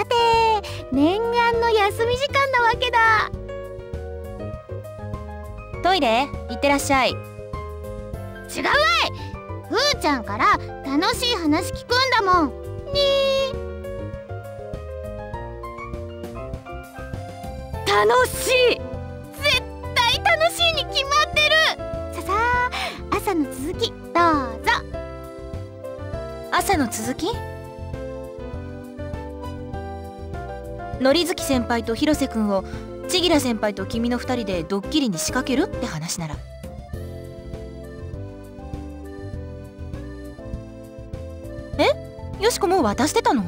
さて念願の休み時間なわけだ。トイレ行ってらっしゃい。違うわい、ふーちゃんから楽しい話聞くんだもんね。楽しい、絶対楽しいに決まってる。さあ朝の続きどうぞ。朝の続き？のりづき先輩と広瀬君を千吉良先輩と君の2人でドッキリに仕掛けるって話なら、え？よしこもう渡してたの？う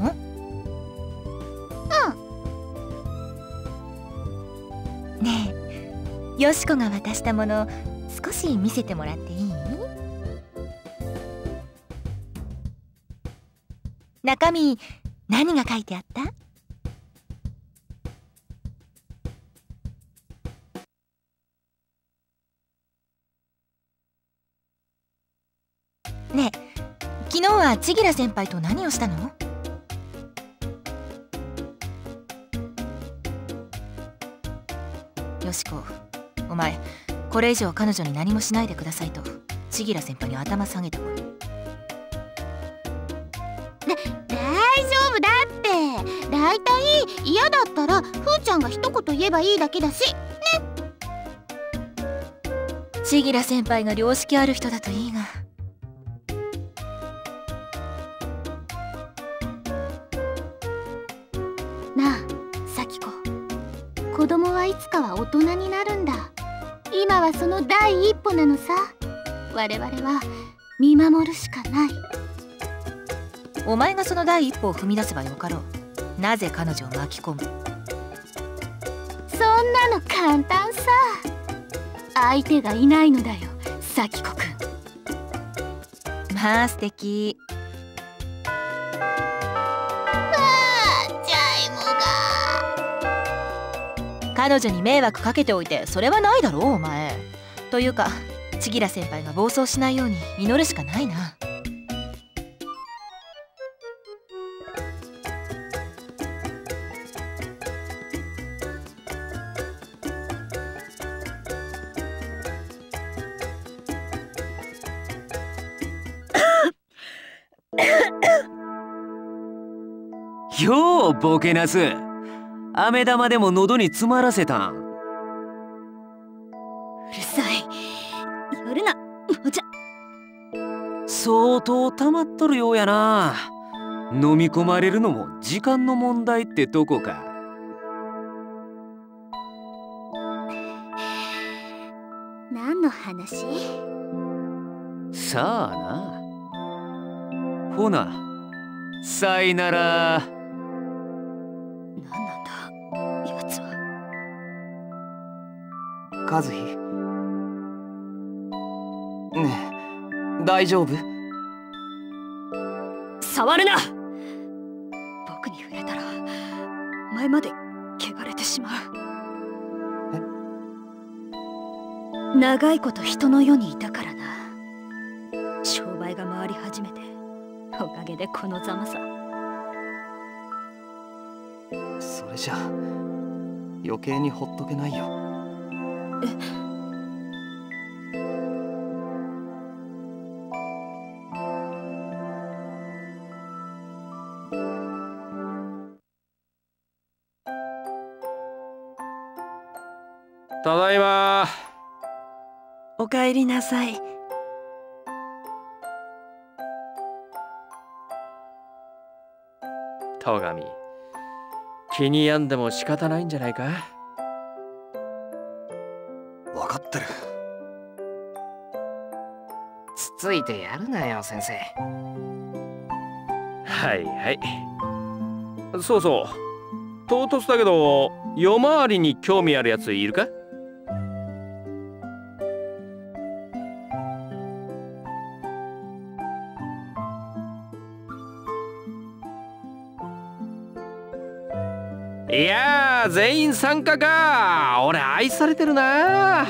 ん。ねえ、よしこが渡したもの少し見せてもらっていい？中身何が書いてあった？ねえ、昨日は千吉良先輩と何をしたの？よしこ、お前これ以上彼女に何もしないでくださいと千吉良先輩に頭下げたもの。大丈夫だって、だいたい嫌だったらふーちゃんが一言言えばいいだけだしね。千吉良先輩が良識ある人だといいが。子供はいつかは大人になるんだ。今はその第一歩なのさ。我々は見守るしかない。お前がその第一歩を踏み出せばよかろう。なぜ彼女を巻き込む？そんなの簡単さ。相手がいないのだよ、咲子くん。まあ素敵。彼女に迷惑かけておいてそれはないだろうお前。というか千吉良先輩が暴走しないように祈るしかないな。ようボケなす。飴玉でも喉に詰まらせたん。うるさい、寄るな、もじゃ。相当溜まっとるようやな。飲み込まれるのも時間の問題ってどこか。何の話？さあな。ほな、さいなら。何なんだやつは。和樹、ねえ大丈夫？触るな。僕に触れたらお前まで汚れてしまう。長いこと人の世にいたからな。商売が回り始めておかげでこのざまさ。それじゃ余計にほっとけないよ。え？ただいま。おかえりなさい。戸上、気に病んでも仕方ないんじゃないか。分かってる。つついてやるなよ先生。はいはい。そうそう、唐突だけど夜回りに興味あるやついるか？いやー全員参加か。俺愛されてるな。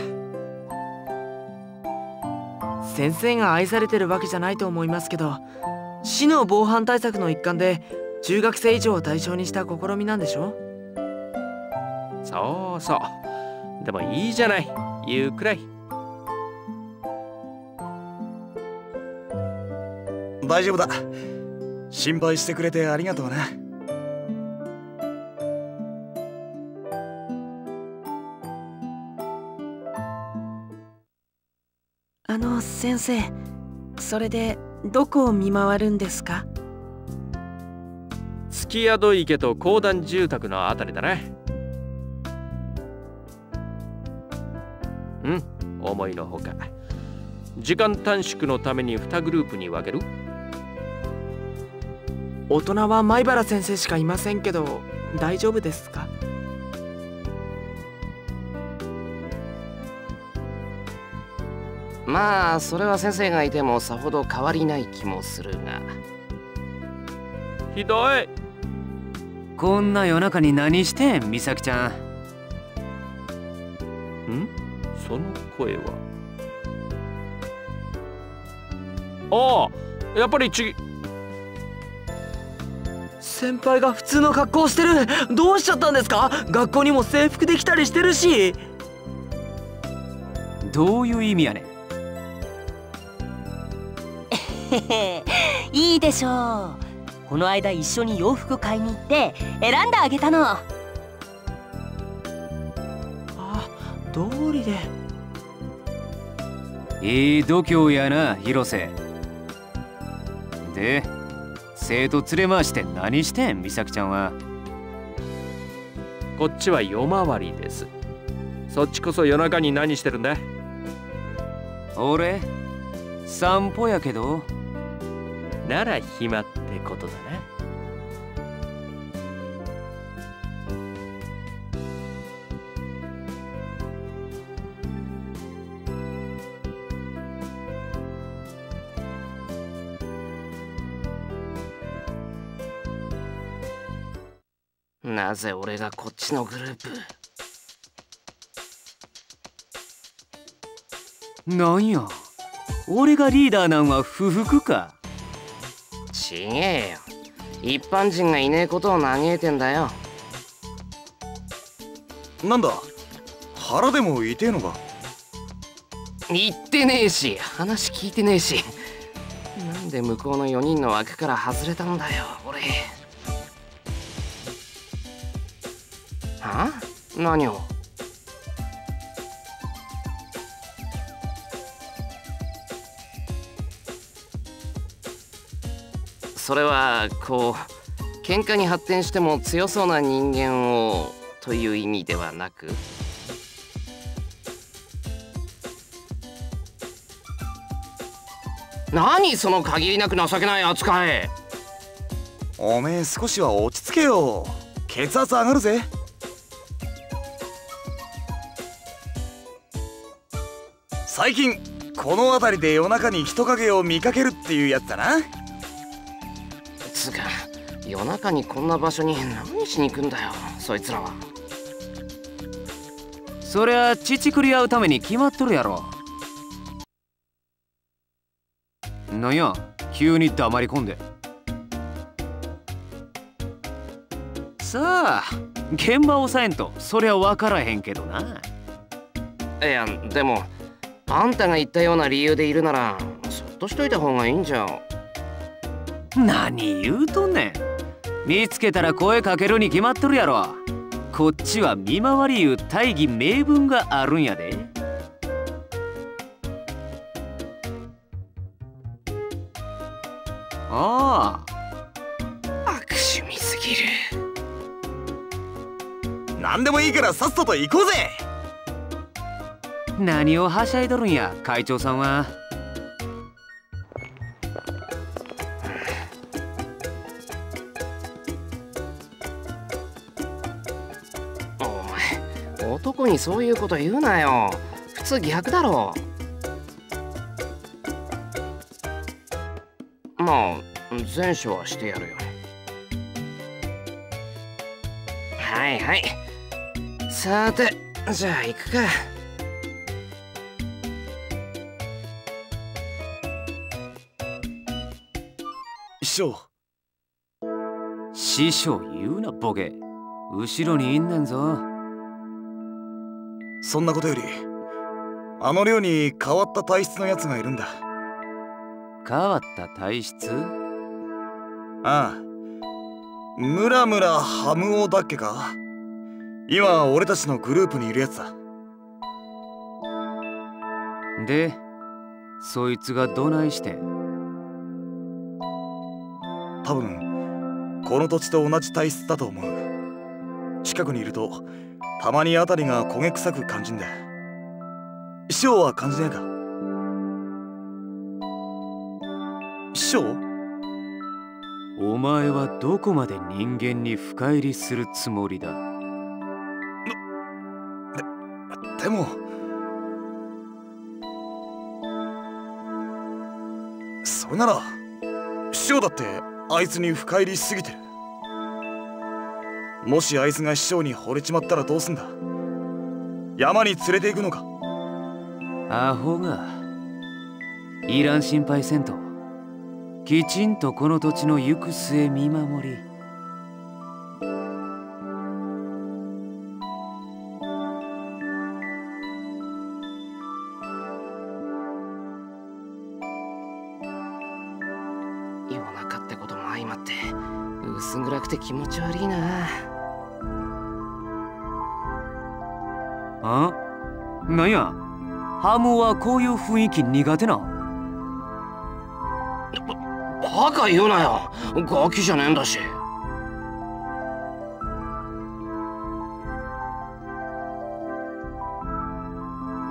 先生が愛されてるわけじゃないと思いますけど、市の防犯対策の一環で中学生以上を対象にした試みなんでしょ。そうそう、でもいいじゃない、言うくらい。大丈夫だ、心配してくれてありがとうな。先生、それでどこを見回るんですか？月宿池と公団住宅のあたりだね。うん、思いのほか。時間短縮のために2グループに分ける。大人は米原先生しかいませんけど、大丈夫ですか？まあそれは先生がいてもさほど変わりない気もするが。ひどい、こんな夜中に何してん、美咲ちゃん。ん？その声は。ああ、やっぱり先輩が普通の格好してる。どうしちゃったんですか？学校にも制服できたりしてるし。どういう意味やねん。いいでしょう。この間一緒に洋服買いに行って選んであげたの。あ、道理で。いい度胸やな、広瀬。で、生徒連れ回して何してん、美咲ちゃんは。こっちは夜回りです。そっちこそ夜中に何してるんだ？俺、散歩やけど。なら暇ってことだな。なぜ俺がこっちのグループ。なんや、俺がリーダーなんは不服か。ちげえよ、一般人がいねえことを嘆いてんだよ。なんだ、腹でも痛えのか。言ってねえし、話聞いてねえし。なんで向こうの4人の枠から外れたんだよ、俺。はあ？何を？それはこう、喧嘩に発展しても強そうな人間をという意味ではなく。何その限りなく情けない扱い。おめえ少しは落ち着けよ、血圧上がるぜ。最近この辺りで夜中に人影を見かけるっていうやつだな。夜中にこんな場所に何しに行くんだよ、そいつらは。そりゃ乳くり合うために決まっとるやろ。なんや急に黙り込んで。さあ現場を抑えんとそりゃ分からへんけどな。いやでもあんたが言ったような理由でいるならそっとしといた方がいいんじゃ。何言うとんねん、見つけたら声かけるに決まっとるやろ。こっちは見回りいう大義名分があるんやで。ああ、悪趣味すぎる。何でもいいからさっさと行こうぜ。何をはしゃいどるんや、会長さんは。男にそういうこと言うなよ、普通逆だろ。まあ善処はしてやるよ。はいはい、さてじゃあ行くか。師匠。師匠言うなボケ、後ろにいんねんぞ。そんなことよりあの寮に変わった体質のやつがいるんだ。変わった体質？ああ、ムラムラハムオだっけか、今俺たちのグループにいるやつだ。でそいつがどないして？多分この土地と同じ体質だと思う。近くにいるとたまにあたりが焦げ臭く感じんだ。師匠は感じないか？師匠？お前はどこまで人間に深入りするつもりだ？でもそれなら師匠だってあいつに深入りしすぎてる。もしあいつが師匠に惚れちまったらどうすんだ？山に連れて行くのか？アホが、いらん心配せんと、きちんとこの土地の行く末見守り。夜中ってことも相まって薄暗くて気持ち悪いなあ。なんや、ハムはこういう雰囲気苦手な？バカ言うなよ、ガキじゃねえんだし。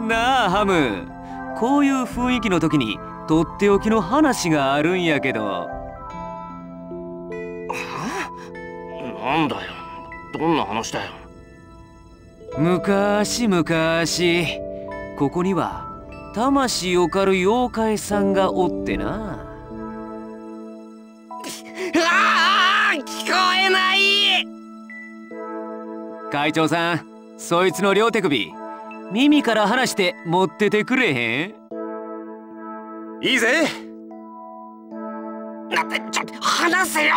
なあハム、こういう雰囲気の時にとっておきの話があるんやけど。なんだよ、どんな話だよ。昔々ここには魂を狩る妖怪さんがおってな。ああ、聞こえない。会長さん、そいつの両手首耳から離して持っててくれへん？いいぜ。な、ちょっと離せよ。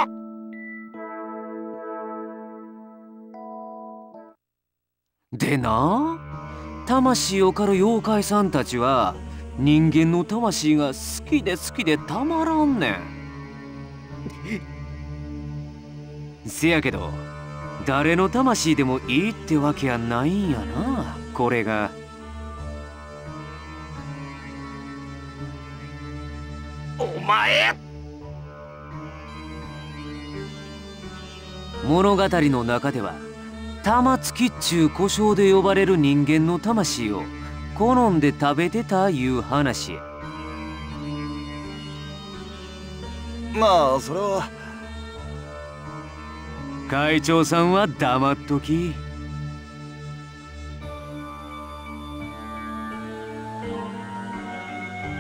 でな、魂を狩る妖怪さんたちは人間の魂が好きで好きでたまらんねん。せやけど誰の魂でもいいってわけやないんやな。これがお前、物語の中では玉突きっちゅう故障で呼ばれる人間の魂を好んで食べてたいう話。まあそれは。会長さんは黙っとき。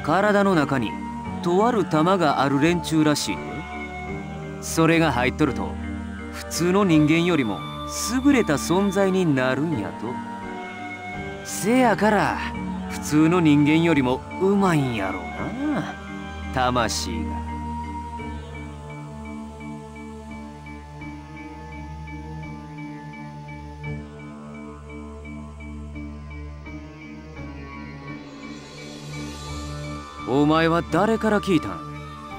体の中にとある玉がある連中らしい。それが入っとると普通の人間よりも優れた存在になるんやと。せやから普通の人間よりもうまいんやろうな、魂が。お前は誰から聞いたん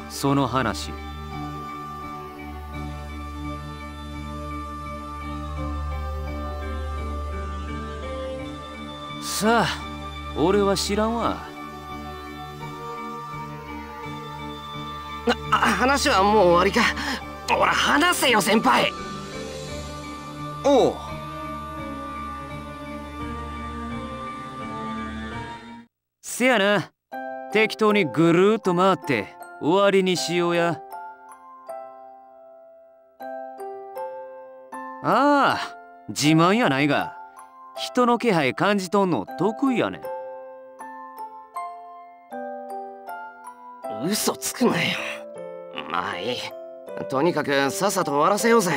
その話？さあ、俺は知らんわ。話はもう終わりか。ほら話せよ先輩。おう。せやな、適当にぐるーっと回って終わりにしようや。ああ、自慢やないが人の気配感じとんの得意やねん。嘘つくなよ。まあいい、とにかくさっさと終わらせようぜ。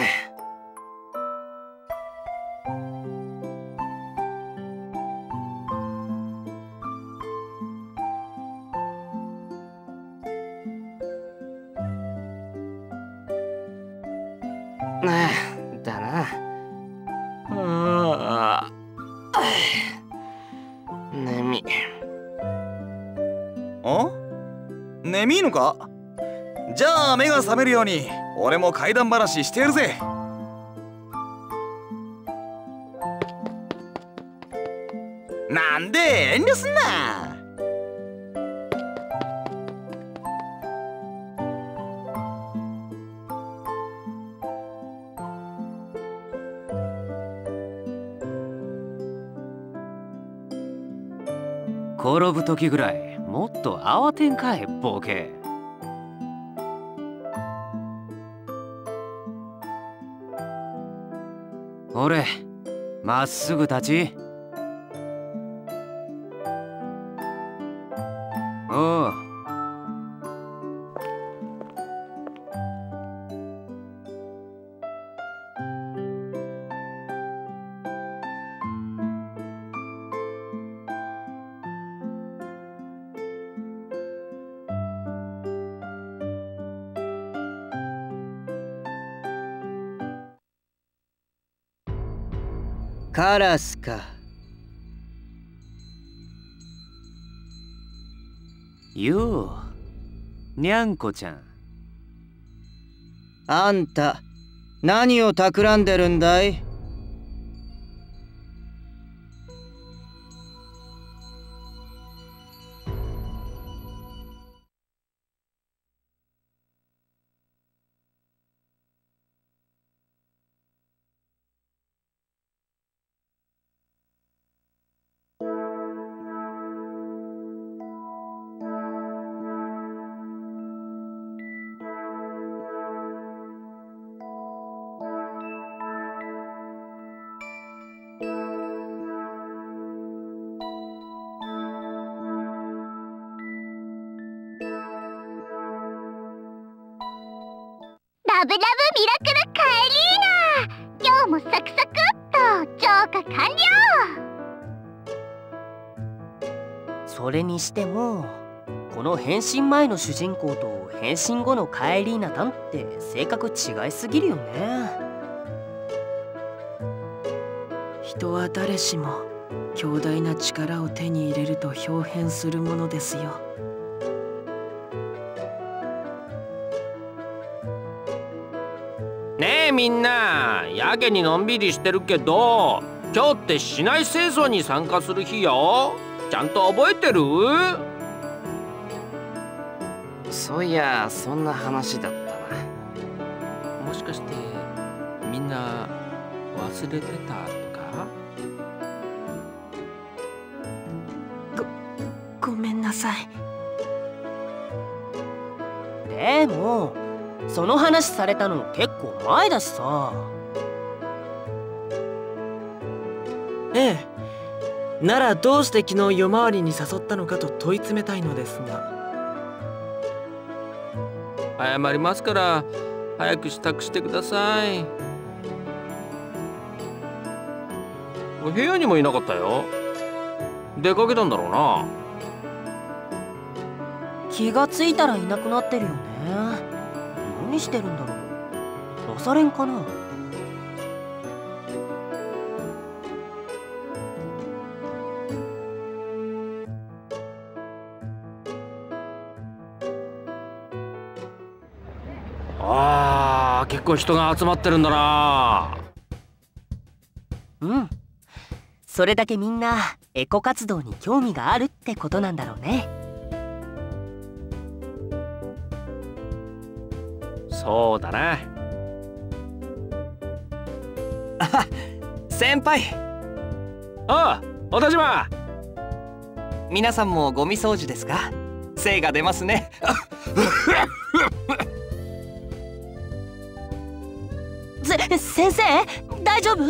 ああ、だな。ああ、眠い。あ？眠いのか？じゃあ目が覚めるように俺も怪談話してやるぜ。なんで遠慮すんな。転ぶ時ぐらいもっと慌てんかい、ボケ。俺まっすぐ立ち。おう、カラスか。よう、にゃんこちゃん。あんた、何を企んでるんだい？ラブラブミラクルカエリーナ、今日もサクサクっと浄化完了。それにしてもこの変身前の主人公と変身後のカエリーナたんって性格違いすぎるよね。人は誰しも強大な力を手に入れると表変するものですよ。みんなやけにのんびりしてるけど、今日って市内清掃に参加する日よ。ちゃんと覚えてる？そういや、そんな話だったな。もしかしてみんな忘れてたとか？ごめんなさい。でもその話されたの結構前だしさ。ええ、ならどうして昨日夜回りに誘ったのかと問い詰めたいのですが。謝りますから早く支度してください。部屋にもいなかったよ。出かけたんだろうな。気がついたらいなくなってるよね。何してるんだろう。朝練かな。あー、結構人が集まってるんだな。うん、それだけみんなエコ活動に興味があるってことなんだろうね。そうだな。あ、先輩。ああ、お田島。皆さんもゴミ掃除ですか？精が出ますね。先生、大丈夫？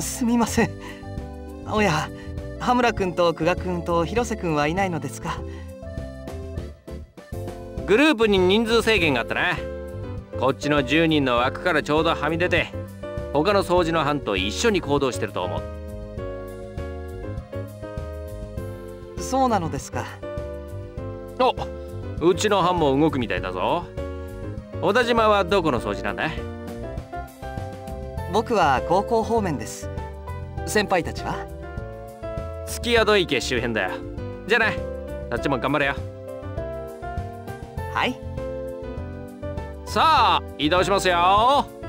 すみません。おや、羽村君と久我君と広瀬君はいないのですか？グループに人数制限があったな。こっちの10人の枠からちょうどはみ出て、他の掃除の班と一緒に行動してると思う。そうなのですか。お、うちの班も動くみたいだぞ。小田島はどこの掃除なんだ？僕は高校方面です。先輩たちは月宿池周辺だよ。じゃない、あっちも頑張れよ。はい、さあ移動しますよ。